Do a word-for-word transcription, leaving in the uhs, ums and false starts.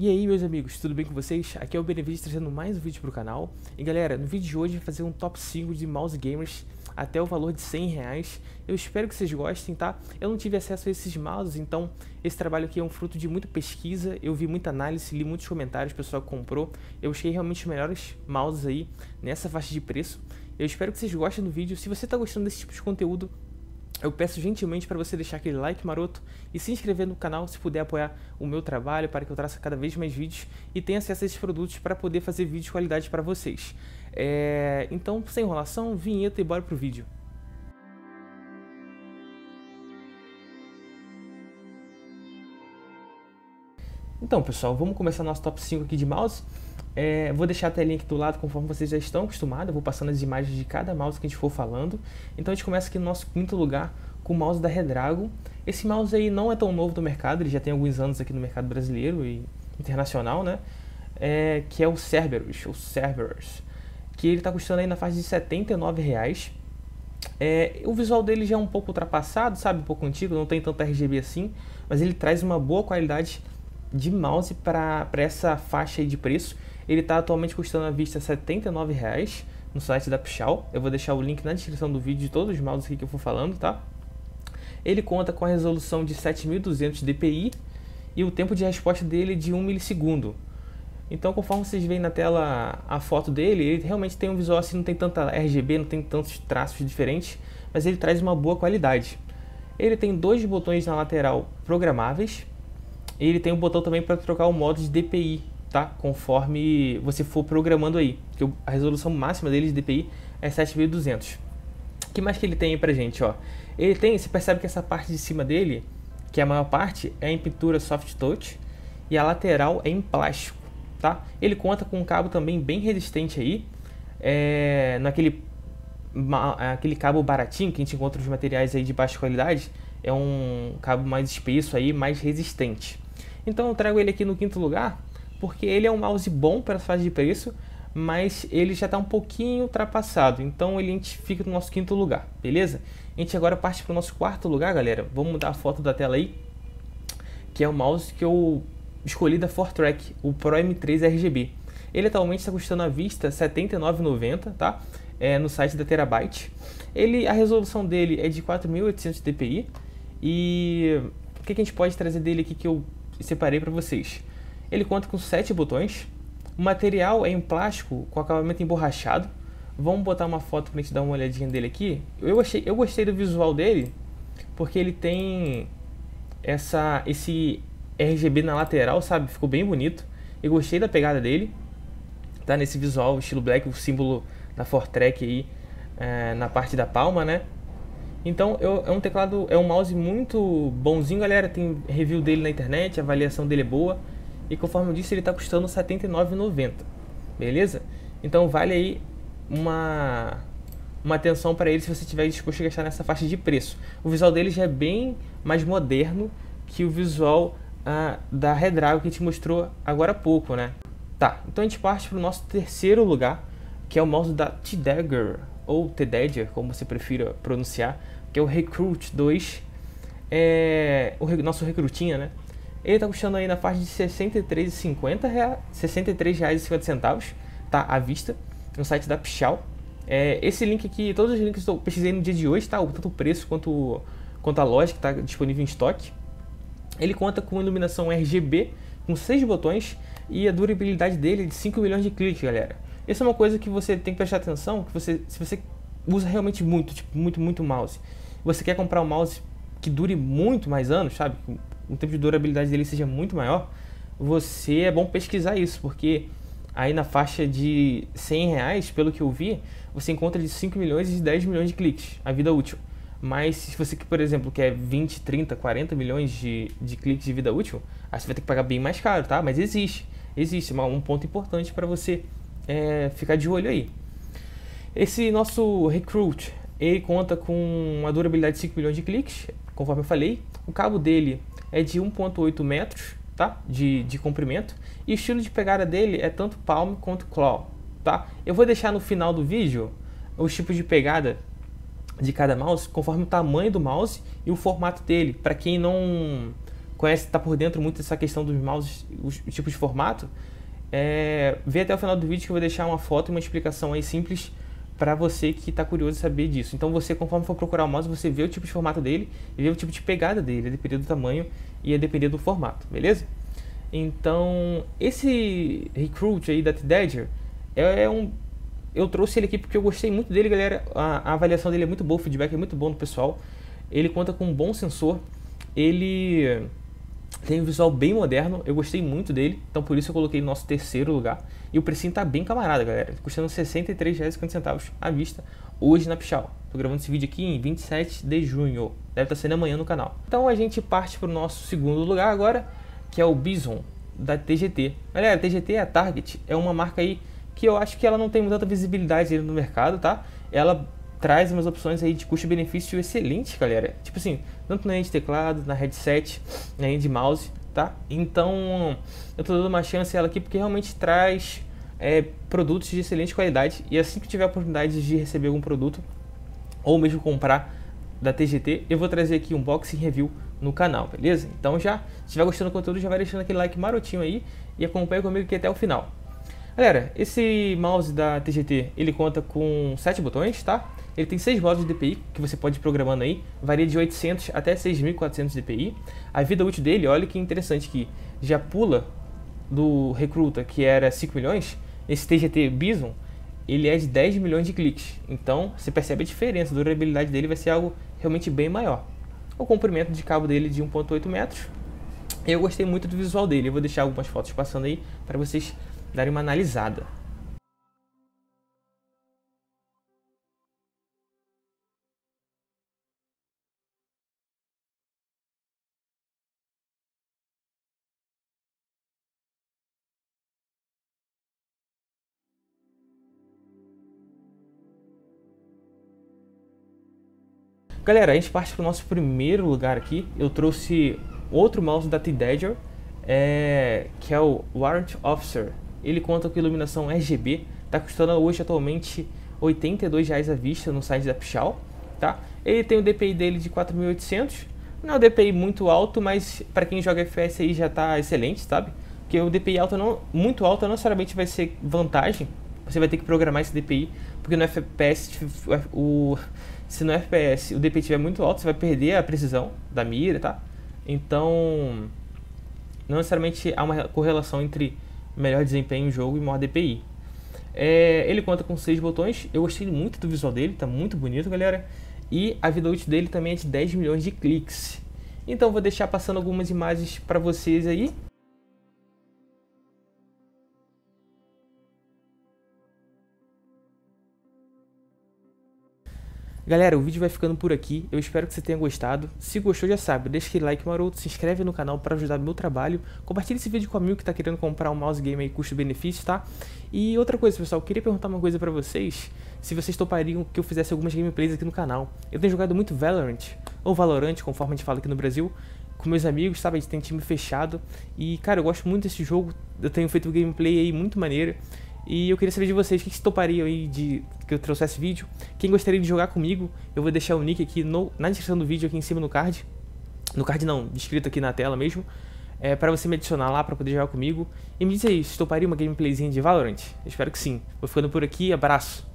E aí meus amigos, tudo bem com vocês? Aqui é o Benevides trazendo mais um vídeo para o canal. E galera, no vídeo de hoje eu vou fazer um top cinco de mouse gamers até o valor de cem reais. Eu espero que vocês gostem, tá? Eu não tive acesso a esses mouses, então esse trabalho aqui é um fruto de muita pesquisa. Eu vi muita análise, li muitos comentários, o pessoal comprou. Eu achei realmente os melhores mouses aí nessa faixa de preço. Eu espero que vocês gostem do vídeo. Se você está gostando desse tipo de conteúdo, eu peço gentilmente para você deixar aquele like maroto e se inscrever no canal se puder apoiar o meu trabalho para que eu traça cada vez mais vídeos e tenha acesso a esses produtos para poder fazer vídeo de qualidade para vocês. É... Então, sem enrolação, vinheta e bora pro vídeo. Então pessoal, vamos começar nosso top cinco aqui de mouse. É, vou deixar a telinha aqui do lado conforme vocês já estão acostumados, eu vou passando as imagens de cada mouse que a gente for falando. Então a gente começa aqui no nosso quinto lugar com o mouse da Redragon. Esse mouse aí não é tão novo no mercado, ele já tem alguns anos aqui no mercado brasileiro e internacional, né? É, que é o Cerberus, ou Cerberus, que ele está custando aí na faixa de setenta e nove reais. É, o visual dele já é um pouco ultrapassado, sabe? Um pouco antigo, não tem tanto R G B assim, mas ele traz uma boa qualidade de mouse para essa faixa aí de preço. Ele está atualmente custando à vista setenta e nove reais no site da Pichau. Eu vou deixar o link na descrição do vídeo de todos os mouses aqui que eu for falando, tá? Ele conta com a resolução de sete mil e duzentos D P I e o tempo de resposta dele de um milissegundo. Então, conforme vocês veem na tela a foto dele, ele realmente tem um visual assim, não tem tanta R G B, não tem tantos traços diferentes, mas ele traz uma boa qualidade. Ele tem dois botões na lateral programáveis. Ele tem um botão também para trocar o modo de D P I, tá? Conforme você for programando aí, que a resolução máxima dele de D P I é sete mil e duzentos. O que mais que ele tem aí pra gente, ó? Ele tem, você percebe que essa parte de cima dele, que é a maior parte, é em pintura soft touch e a lateral é em plástico, tá? Ele conta com um cabo também bem resistente aí, é, naquele aquele cabo baratinho que a gente encontra nos materiais aí de baixa qualidade, é um cabo mais espesso aí, mais resistente. Então eu trago ele aqui no quinto lugar, porque ele é um mouse bom para faixa de preço, mas ele já está um pouquinho ultrapassado, então ele a gente fica no nosso quinto lugar, beleza? A gente agora parte para o nosso quarto lugar, galera. Vamos mudar a foto da tela aí, que é o mouse que eu escolhi da Fortrek, o Pro M três R G B. Ele atualmente está custando à vista setenta e nove reais e noventa centavos, tá? É, no site da Terabyte. Ele, a resolução dele é de quatro mil e oitocentos D P I, e o que, que a gente pode trazer dele aqui que eu separei para vocês? Ele conta com sete botões, o material é em plástico com acabamento emborrachado. Vamos botar uma foto para a gente dar uma olhadinha dele aqui. Eu, achei, eu gostei do visual dele, porque ele tem essa, esse R G B na lateral, sabe? Ficou bem bonito. Eu gostei da pegada dele, tá? Nesse visual, estilo black, o símbolo da Fortrek aí é, na parte da palma, né? Então eu, é um teclado, é um mouse muito bonzinho, galera. Tem review dele na internet, a avaliação dele é boa. E conforme eu disse, ele está custando setenta e nove reais e noventa centavos, beleza? Então vale aí uma, uma atenção para ele se você estiver disposto a gastar nessa faixa de preço. O visual dele já é bem mais moderno que o visual ah, da Redragon que a gente mostrou agora há pouco, né? Tá, então a gente parte para o nosso terceiro lugar, que é o mouse da T-Dagger, ou T-Dagger, como você prefira pronunciar, que é o Recruit dois, é, o nosso Recrutinha, né? Ele está custando aí na faixa de sessenta e três reais e cinquenta centavos, sessenta e três reais e cinquenta centavos, tá? À vista, no site da Pichau. É, esse link aqui, todos os links que eu pesquisei no dia de hoje, tá? Tanto o preço quanto, quanto a loja que está disponível em estoque. Ele conta com iluminação R G B, com seis botões, e a durabilidade dele é de cinco milhões de cliques, galera. Essa é uma coisa que você tem que prestar atenção, que você, se você usa realmente muito, tipo, muito, muito mouse, você quer comprar um mouse que dure muito mais anos, sabe? O tempo de durabilidade dele seja muito maior, você é bom pesquisar isso, porque aí na faixa de cem reais, pelo que eu vi, você encontra de cinco milhões e de dez milhões de cliques, a vida útil. Mas se você, por exemplo, quer vinte, trinta, quarenta milhões de, de cliques de vida útil, aí você vai ter que pagar bem mais caro, tá? Mas existe, existe, um ponto importante para você é, ficar de olho aí. Esse nosso Recruit, ele conta com uma durabilidade de cinco milhões de cliques, conforme eu falei. O cabo dele é de um ponto oito metros, tá? De, de comprimento. E o estilo de pegada dele é tanto palm quanto claw, tá? Eu vou deixar no final do vídeo os tipos de pegada de cada mouse, conforme o tamanho do mouse e o formato dele, para quem não conhece, tá por dentro muito dessa questão dos mouses, os tipos de formato, é, vê até o final do vídeo que eu vou deixar uma foto e uma explicação aí simples para você que está curioso saber disso. Então você, conforme for procurar o mouse, você vê o tipo de formato dele e vê o tipo de pegada dele, a depender do tamanho e a depender do formato, beleza? Então, esse Recruit aí da T-Dagger, é um, eu trouxe ele aqui porque eu gostei muito dele, galera. A, a avaliação dele é muito boa, o feedback é muito bom do pessoal. Ele conta com um bom sensor, ele tem um visual bem moderno, eu gostei muito dele, então por isso eu coloquei no nosso terceiro lugar. E o precinho tá bem camarada, galera, custando sessenta e três reais e cinquenta centavos à vista, hoje na Pichau. Tô gravando esse vídeo aqui em vinte e sete de junho, deve estar saindo amanhã no canal. Então a gente parte pro nosso segundo lugar agora, que é o Bison, da T G T. Galera, a T G T, a Target, é uma marca aí que eu acho que ela não tem muita visibilidade no mercado, tá? Ela traz umas opções aí de custo-benefício excelente, galera. Tipo assim, tanto na linha de teclado, na headset, na linha de mouse, tá? Então, eu tô dando uma chance a ela aqui porque realmente traz é, produtos de excelente qualidade. E assim que tiver a oportunidade de receber algum produto, ou mesmo comprar da T G T, eu vou trazer aqui um unboxing review no canal, beleza? Então já, se estiver gostando do conteúdo, já vai deixando aquele like marotinho aí e acompanha comigo aqui até o final. Galera, esse mouse da T G T, ele conta com sete botões, tá? Ele tem seis modos de D P I, que você pode ir programando aí, varia de oitocentos até seis mil e quatrocentos D P I. A vida útil dele, olha que interessante que já pula do Recruta, que era cinco milhões, esse T G T Bison, ele é de dez milhões de cliques. Então, você percebe a diferença, a durabilidade dele vai ser algo realmente bem maior. O comprimento de cabo dele é de um ponto oito metros. Eu gostei muito do visual dele, eu vou deixar algumas fotos passando aí para vocês darem uma analisada. Galera, a gente parte para o nosso primeiro lugar aqui. Eu trouxe outro mouse da T-Dagger, é, que é o Warrant Officer. Ele conta com iluminação R G B, tá custando hoje atualmente oitenta e dois reais à vista no site da Pichau, tá? Ele tem o D P I dele de quatro mil e oitocentos, não é um D P I muito alto, mas para quem joga F P S aí já tá excelente, sabe? Porque o D P I alto não, muito alto não necessariamente vai ser vantagem, você vai ter que programar esse D P I, porque no F P S, o, se no F P S o D P I estiver muito alto, você vai perder a precisão da mira, tá? Então, não necessariamente há uma correlação entre melhor desempenho no jogo e maior D P I. É, ele conta com seis botões, eu gostei muito do visual dele, tá muito bonito, galera. E a vida útil dele também é de dez milhões de cliques. Então vou deixar passando algumas imagens para vocês aí. Galera, o vídeo vai ficando por aqui, eu espero que você tenha gostado. Se gostou, já sabe, deixa aquele like maroto, se inscreve no canal para ajudar meu trabalho, compartilha esse vídeo com um amigo que está querendo comprar um mouse game aí custo-benefício, tá? E outra coisa, pessoal, eu queria perguntar uma coisa para vocês, se vocês topariam que eu fizesse algumas gameplays aqui no canal. Eu tenho jogado muito Valorant, ou Valorant, conforme a gente fala aqui no Brasil, com meus amigos, sabe? A gente tem time fechado, e cara, eu gosto muito desse jogo, eu tenho feito um gameplay aí muito maneiro. E eu queria saber de vocês, o que vocês topariam aí de que eu trouxesse vídeo? Quem gostaria de jogar comigo, eu vou deixar o nick aqui no, na descrição do vídeo, aqui em cima no card. No card não, descrito aqui na tela mesmo. É, pra você me adicionar lá, pra poder jogar comigo. E me diz aí, vocês topariam uma gameplayzinha de Valorant? Eu espero que sim. Vou ficando por aqui, abraço!